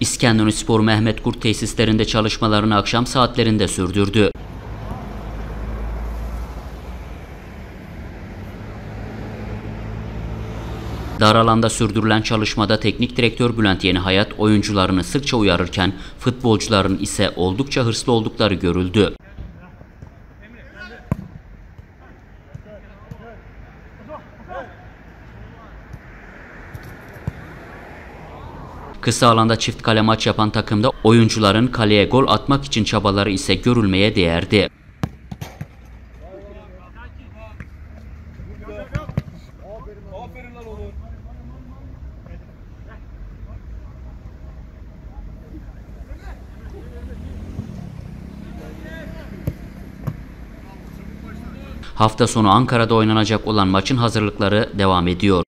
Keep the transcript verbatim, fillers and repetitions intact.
İskenderunspor Mehmet Kurt tesislerinde çalışmalarını akşam saatlerinde sürdürdü. Dar alanda sürdürülen çalışmada teknik direktör Bülent Yenihayat oyuncularını sıkça uyarırken futbolcuların ise oldukça hırslı oldukları görüldü. Kısa alanda çift kale maç yapan takımda oyuncuların kaleye gol atmak için çabaları ise görülmeye değerdi. Hafta sonu Ankara'da oynanacak olan maçın hazırlıkları devam ediyor.